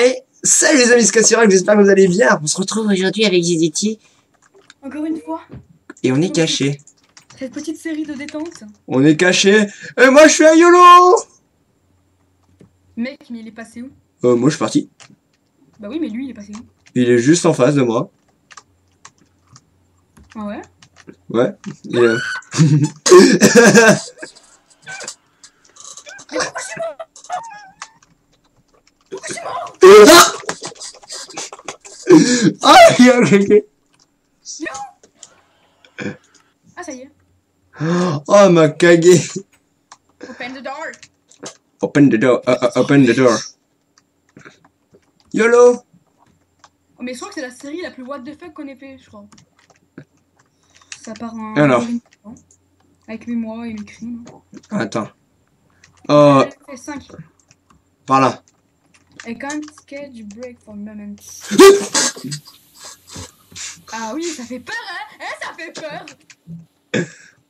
Hey, salut les amis, c'est Calsirox, j'espère que vous allez bien. On se retrouve aujourd'hui avec Giziti. Encore une fois. Et on est caché. Cette petite série de détente. On est caché. Et moi je suis à YOLO. Mec, mais il est passé où? Moi je suis parti. Bah oui, mais lui il est passé où? Il est juste en face de moi. Ah ouais? Ouais. Et ah, ah, ça y est. Oh, ma cagée. Open the door. Open the door. Open the door. YOLO. Oh, mais je crois que c'est la série la plus what the fuck qu'on ait fait, je crois. Ça part en... Alors. Avec mes mois et mes crimes. Attends. Oh. Par là. I can't get you break for a moment. Ah oui, ça fait peur, hein? Eh, ça fait peur!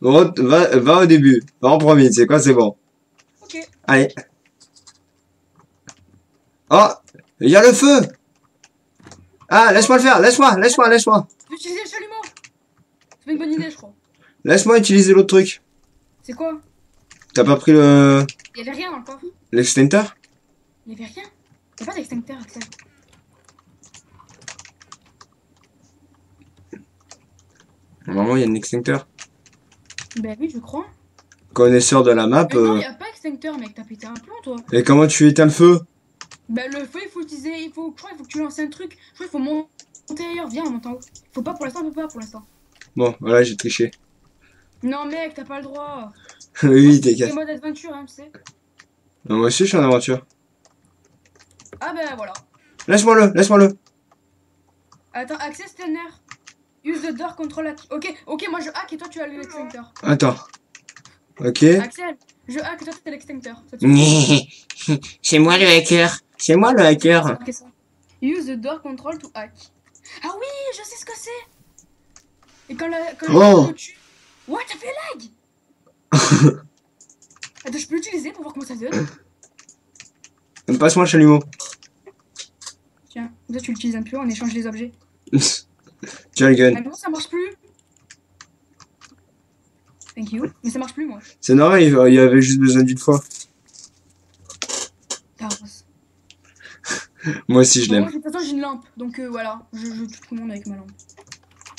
Bon, va au début. Va en premier, c'est quoi? C'est bon. Ok. Allez. Oh! Il y a le feu! Ah, laisse-moi le faire! Laisse-moi! Je vais utiliser le chalumeau! C'est pas une bonne idée, je crois. Laisse-moi utiliser l'autre truc. C'est quoi? T'as pas pris le... Il y avait rien dans le coin. L'extincteur? Il y avait rien? Y'a pas d'extincteur, Axel. Normalement, il y a un extincteur. Bah oui, je crois. Connaisseur de la map. Non, y'a pas d'extincteur, mec. T'as pété un plomb, toi. Et comment tu éteins le feu? Bah, le feu, il faut utiliser. Je crois qu'il faut que tu lances un truc. Je crois qu'il faut monter ailleurs. Viens, on monte en haut. Faut pas pour l'instant, on peut pas pour l'instant. Bon, voilà, j'ai triché. Non, mec, t'as pas le droit. Oui, t'es cassé. C'est moi d'aventure, hein, tu sais. Non, moi aussi, je suis en aventure. Ah bah voilà. Laisse-moi le. Attends, access scanner. Use the door control hack. Ok, moi je hack et toi tu as l'extincteur. Attends. Ok. Axel, je hack et toi tu as l'extincteur. C'est moi le hacker. Use the door control to hack. Ah oui, je sais ce que c'est. Et quand la tu... What, t'as fait lag. Attends, je peux l'utiliser pour voir comment ça donne. Passe-moi le chalumeau. Tiens, toi tu l'utilises un peu, on échange les objets. Tiens le gun. Mais non, ça marche plus. Thank you. Mais ça marche plus, moi. C'est normal, il y avait juste besoin d'une fois. Moi aussi, je l'aime. Moi, de toute façon, j'ai une lampe, donc voilà, je joue tout le monde avec ma lampe.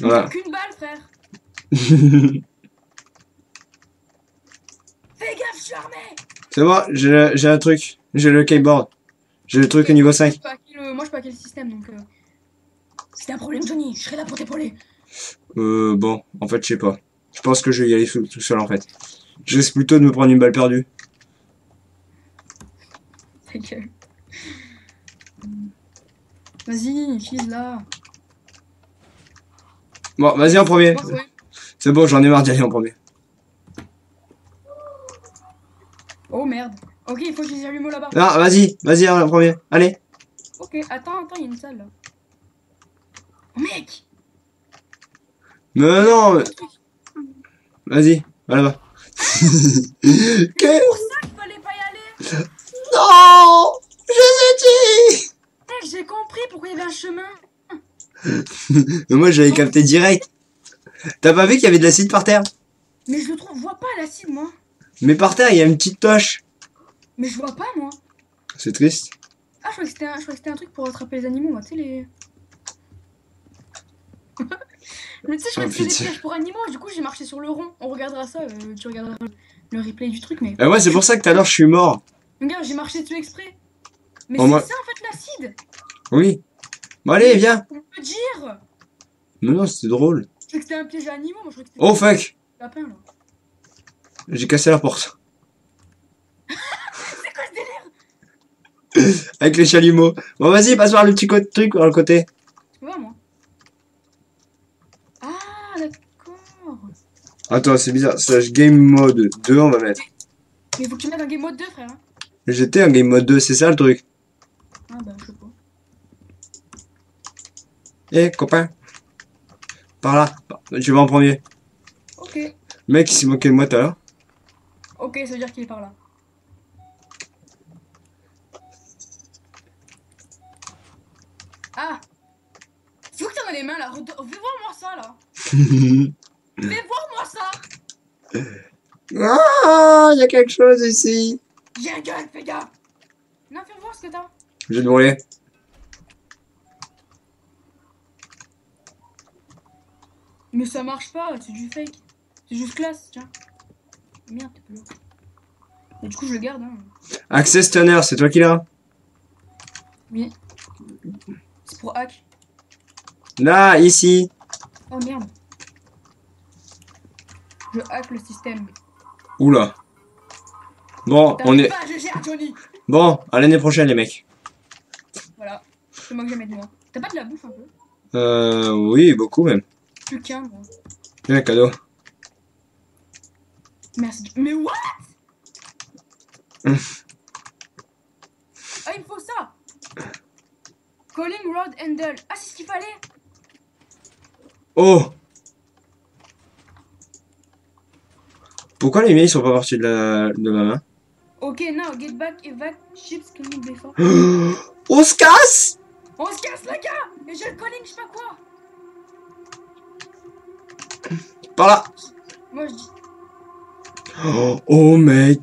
Voilà. Qu'une balle, frère. Fais gaffe, je suis armé. C'est bon, j'ai un truc. J'ai le keyboard. J'ai le truc au niveau 5. Moi je peux hacker le système donc. C'était un problème, Johnny. Je serai là pour t'épauler. Bon, en fait, je sais pas. Je pense que je vais y aller tout seul en fait. Je risque plutôt de me prendre une balle perdue. Ta gueule. Vas-y, file là. Bon, vas-y en premier. C'est bon, j'en ai marre d'y aller en premier. Oh merde. Ok, il faut que je les allume là-bas. Ah, vas-y, en premier. Allez. Ok, attends, il y a une salle là. Oh, mec. Mais non, mais... Vas-y, va là-bas. C'est pour ça qu'il fallait pas y aller. Non, je sais pas. J'ai compris pourquoi il y avait un chemin. Mais moi, j'avais capté direct. T'as pas vu qu'il y avait de l'acide par terre? Mais je le trouve, vois pas l'acide, moi. Mais par terre, il y a une petite toche. Mais je vois pas, moi. C'est triste. Ah, je croyais que c'était un truc pour rattraper les animaux, moi, tu sais, les... Mais tu sais, je croyais que c'était des pièges pour animaux, du coup, j'ai marché sur le rond. On regardera ça, tu regarderas le replay du truc, mais... ouais, c'est pour ça que tout à l'heure, je suis mort. Regarde, j'ai marché dessus exprès. Mais c'est ça, en fait, l'acide. Oui. Bon, allez, viens. On peut dire. Mais non, c'était drôle. Je croyais que c'était un piège à animaux, moi, je croyais que c'était... Oh, fuck. J'ai cassé la porte. Avec les chalumeaux. Bon, vas-y, passe voir le petit truc dans le côté. Tu vois, moi. Ah, d'accord. Attends, c'est bizarre. Slash game mode 2, on va mettre. Mais faut que tu mettes un game mode 2, frère. Hein. J'étais en game mode 2, c'est ça le truc. Ah, bah, je sais pas. Eh, copain. Par là. Tu vas en premier. Ok. Le mec, il s'est moqué de moi tout à l'heure. Ok, ça veut dire qu'il est par là. Ah, tu vois que t'en as les mains là. Vais voir moi ça là. Vais voir moi ça. Ah, il y a quelque chose ici. J'ai un gueule, fais gaffe. Non, fais voir ce que t'as. J'ai de brûler. Mais ça marche pas, c'est du fake. C'est juste classe, tiens. Merde, t'es plus haut. Du coup, je le garde. Hein. Access Turner, c'est toi qui l'as? Oui. C'est pour hack. Là, ici. Oh merde. Je hack le système. Oula. Bon, on est. Pas, je gère, Johnny. Bon, à l'année prochaine, les mecs. Voilà. C'est moi que j'aime de moi. T'as pas de la bouffe un peu? Oui, beaucoup même. Plus qu'un, gros. Tiens, cadeau. Merci. Mais what? Ah, il me faut ça. Calling Rod Handle. Ah, c'est ce qu'il fallait. Oh. Pourquoi les miens ils sont pas partis de ma main? Ok, now get back, evac, chips, cleaning before. On se casse. On se casse, les gars. Et j'ai le calling, je sais pas quoi. Par là. Moi je dis. Oh, oh mec.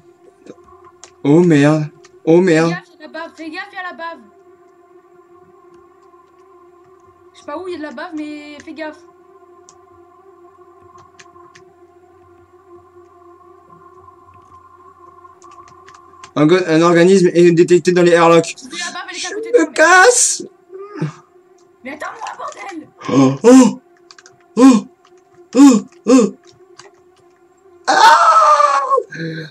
Oh merde. Oh merde. Fais gaffe, y'a la bave. Je sais pas où il y a de la bave, mais fais gaffe. Un organisme est détecté dans les airlocks. Je me casse. Mais attends-moi, bordel. Oh, oh. Oh. Oh. Oh. Ah,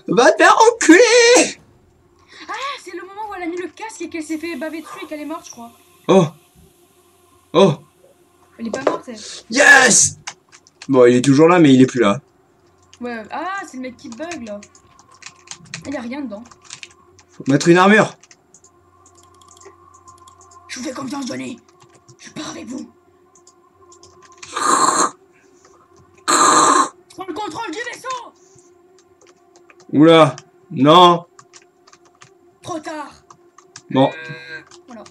va te faire enculer. Ah, c'est le moment où elle a mis le casque et qu'elle s'est fait baver dessus et qu'elle est morte, je crois. Oh. Oh. Elle est pas morte, elle. Yes. Bon, il est toujours là, mais il est plus là. Ouais, ah, c'est le mec qui bug, là. Il y a rien dedans. Faut mettre une armure. Je vous fais confiance, Johnny. Je pars avec vous. Prends le contrôle du vaisseau. Oula. Non. Trop tard. Bon. Voilà.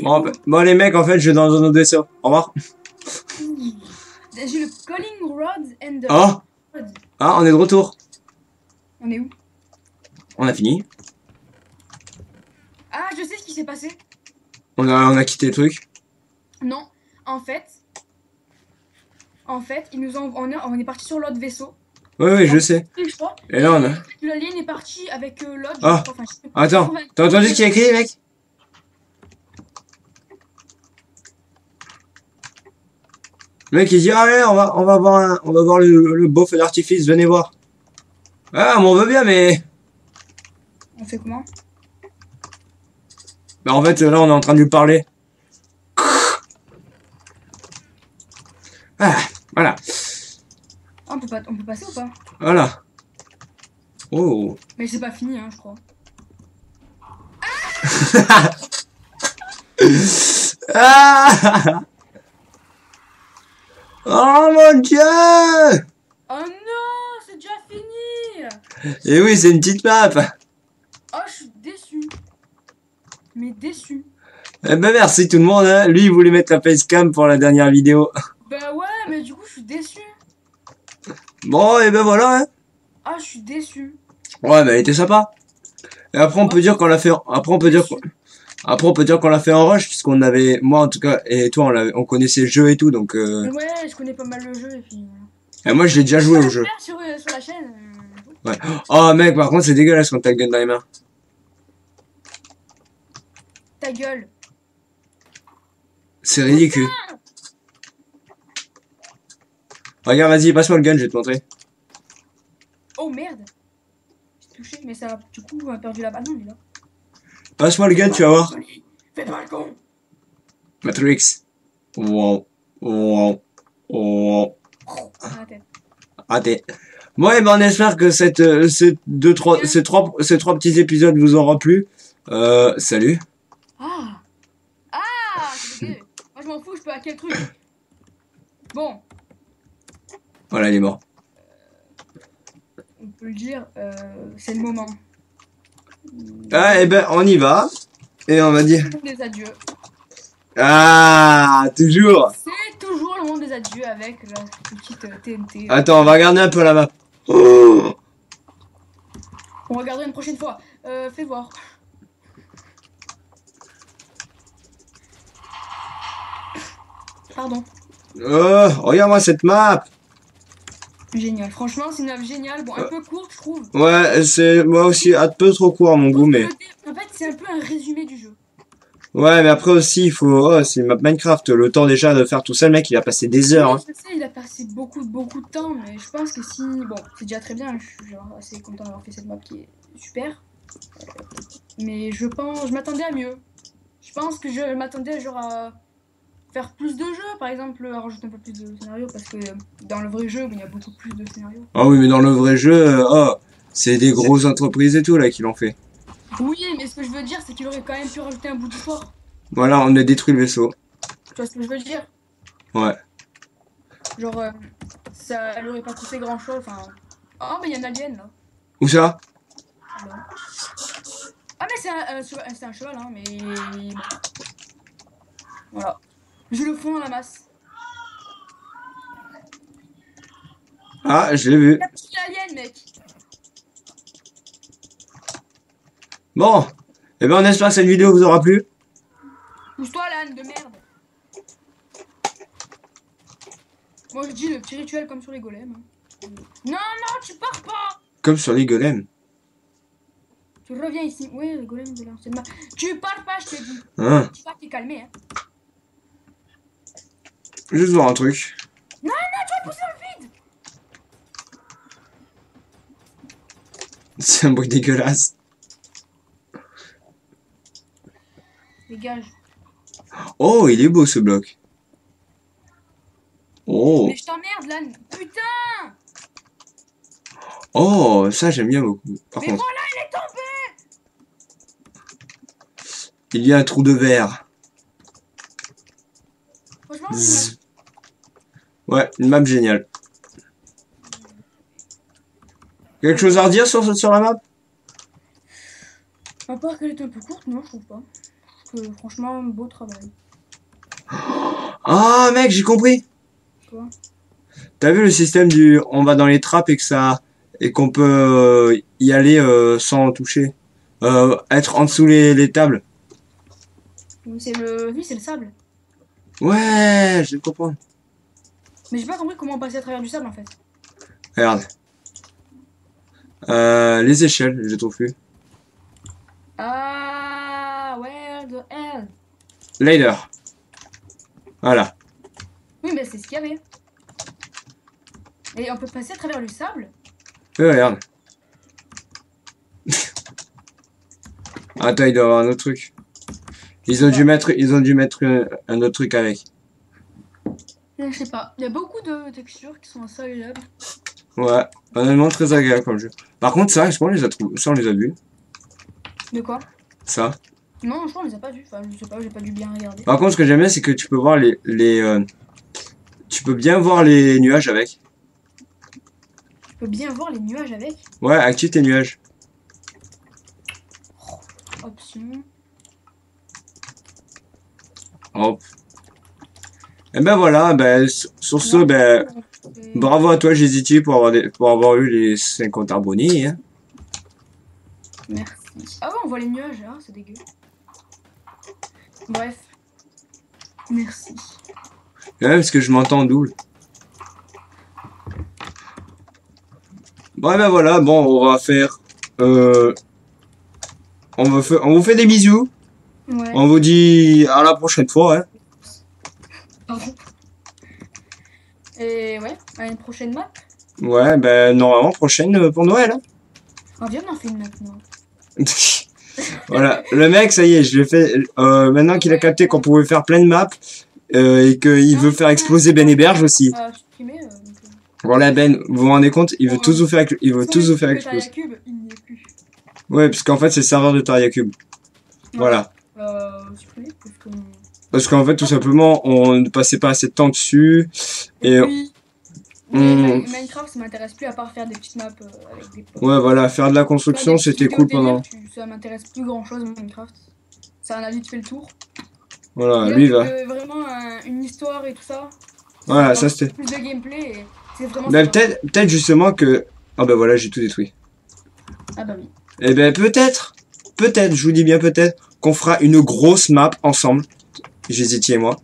Bon. Bon, les mecs, en fait, je vais dans un autre vaisseau. Au revoir. J'ai le Calling Rods and the... Oh. Ah, on est de retour. On est où? On a fini. Ah, je sais ce qui s'est passé. On a quitté le truc. Non, en fait, ils nous ont, on est parti sur l'autre vaisseau. Ouais, ouais, je sais. Et là, on a... L'alien est parti avec l'autre. Ah, attends, t'as entendu ce qu'il a écrit, mec? Le mec, il dit, allez, on va voir le beau feu d'artifice, venez voir. Ah, on veut bien, mais... On fait comment? Bah en fait, là, on est en train de lui parler. Ah, voilà. Ah, on peut passer ou pas? Voilà. Oh. Mais c'est pas fini, hein, je crois. Ah. Ah. Oh mon dieu. Oh non, c'est déjà fini. Et oui, c'est une petite map. Oh, je suis déçu. Mais déçu. Eh ben merci tout le monde, hein. Lui, il voulait mettre la facecam pour la dernière vidéo. Bah ouais, mais du coup, je suis déçu. Bon, et ben voilà, hein. Ah, je suis déçu. Ouais, mais elle était sympa. Et après, on peut dire qu'on l'a fait... Après, on peut dire qu'on l'a fait en rush, puisqu'on avait... Moi, en tout cas, et toi, on connaissait le jeu et tout, donc... Ouais, je connais pas mal le jeu, et puis... Et moi, je l'ai déjà joué au jeu. Sur la chaîne... Ouais. Oh mec, par contre c'est dégueulasse quand t'as le gun dans les mains. Ta gueule. C'est ridicule. Regarde, vas-y, passe-moi le gun, je vais te montrer. Oh merde. J'ai touché, mais ça, du coup, on a perdu la balle, non, mais là. Passe-moi le gun, tu vas voir. Fais pas le con. Matrix. Wow. Wow. Wow. Raté. Bon, et ben on espère que ces trois petits épisodes vous auront plu. Salut. Ah, ah, c'est dégueu. Moi je m'en fous, je peux hacker le truc. Bon. Voilà, il est mort. On peut le dire, c'est le moment. Ah, et ben on y va et on va dire. Des adieux. Ah, toujours. C'est toujours le monde des adieux avec la petite TNT. Attends, on va regarder un peu la map. Oh, on regardera une prochaine fois. Fais voir. Pardon. Regarde-moi cette map. Génial. Franchement, c'est une map géniale. Bon, un peu courte, je trouve. Ouais, c'est moi aussi un peu trop court, mon goût, mais... En fait, c'est un peu un résumé du jeu. Ouais, mais après aussi, il faut... Oh, c'est une map Minecraft. Le temps déjà de faire tout ça, le mec, il a passé des heures. Ouais, hein. Je sais, il a passé beaucoup de temps, mais je pense que si... Bon, c'est déjà très bien. Je suis assez content d'avoir fait cette map qui est super. Mais je pense... Je m'attendais à mieux. Je pense que je m'attendais genre à... faire plus de jeux, par exemple, rajouter un peu plus de scénarios, parce que dans le vrai jeu, il y a beaucoup plus de scénarios. Ah oui, mais dans le vrai jeu, c'est des grosses entreprises et tout, là, qui l'ont fait. Oui, mais ce que je veux dire, c'est qu'il aurait quand même pu rajouter un bout de fort. Voilà, on a détruit le vaisseau. Tu vois ce que je veux dire? Ouais. Genre, ça, elle aurait pas coûté grand-chose, enfin... Oh, mais il y a un alien, là. Où ça? Ah, mais c'est un cheval, hein, mais... Voilà. Je le fonds à la masse. Ah, je l'ai vu. La petite alien, mec. Bon. Eh ben, on espère que cette vidéo vous aura plu. Pousse-toi, l'âne de merde. Moi, je dis le petit rituel comme sur les golems. Non, non, tu pars pas. Comme sur les golems. Tu reviens ici. Oui, les golems de l'enseignement. Tu pars pas, je te dis. Hein. Tu vas te calmer, hein. Juste voir un truc. Non, non, tu vas pousser dans le vide. C'est un bruit dégueulasse. Dégage. Oh, il est beau ce bloc. Oh. Mais je t'emmerde là, putain. Oh, ça j'aime bien beaucoup. Par contre, voilà, il est tombé. Il y a un trou de verre. Franchement, c'est... Ouais, une map géniale. Quelque chose à redire sur la map? À part qu'elle est un peu courte, non, je trouve pas. Parce que, franchement, un beau travail. Ah, mec, j'ai compris. Quoi? T'as vu le système du... On va dans les trappes et que ça... Et qu'on peut y aller sans toucher. Être en dessous les tables. C'est le... Oui, c'est le sable. Ouais, je comprends. Mais j'ai pas compris comment passer à travers du sable en fait. Regarde. Les échelles, je trouve plus. Ah, where the hell? Later. Voilà. Oui, mais c'est ce qu'il y avait. Et on peut passer à travers le sable? Regarde. Attends, il doit y avoir un autre truc. Ils ont dû mettre un autre truc avec. Je sais pas, il y a beaucoup de textures qui sont assez agréables. Ouais, honnêtement très agréable comme jeu. Par contre ça, je crois qu'on les a trouvés, ça on les a vus. De quoi? Ça. Non, je crois qu'on les a pas vus, enfin je sais pas, j'ai pas dû bien regarder. Par contre ce que j'aime bien c'est que tu peux voir tu peux bien voir les nuages avec. Tu peux bien voir les nuages avec? Ouais, active tes nuages. Option. Hop. Et ben voilà, ben, sur ce, ben, bravo à toi Giziti pour avoir eu les 50 abonnés. Hein. Merci. Ah ouais, on voit les nuages, hein, c'est dégueu. Bref. Merci. Ouais, parce que je m'entends double. Bon, et ben voilà, bon, on va faire... on vous fait des bisous. Ouais. On vous dit à la prochaine fois, hein. Pardon. Et ouais, à une prochaine map. Ouais, ben normalement prochaine pour Noël. Hein. On vient d'en faire une maintenant. Voilà, le mec, ça y est, je l'ai fait. Maintenant qu'il a capté qu'on pouvait faire plein de maps et qu'il veut faire exploser Ben et Berge aussi. Voilà, Ben, vous vous rendez compte, il veut tous vous faire, il veut tous vous faire exploser. Taria Cube, il n'y est plus. Ouais, parce qu'en fait c'est le serveur de Taria Cube. Voilà. Parce qu'en fait, tout simplement, on ne passait pas assez de temps dessus. Et puis, Minecraft, ça m'intéresse plus à part faire des petites maps avec des potes. Ouais, voilà, faire de la construction, c'était cool pendant. Ça m'intéresse plus grand chose, Minecraft. Ça en a vite fait le tour. Voilà, là, lui il va. Vraiment une histoire et tout ça. Voilà, alors, ça c'était. Plus de gameplay et c'est vraiment. Bah, peut-être justement que. Ah bah voilà, j'ai tout détruit. Ah bah oui. Et ben peut-être, je vous dis bien peut-être, qu'on fera une grosse map ensemble. Giziti et moi.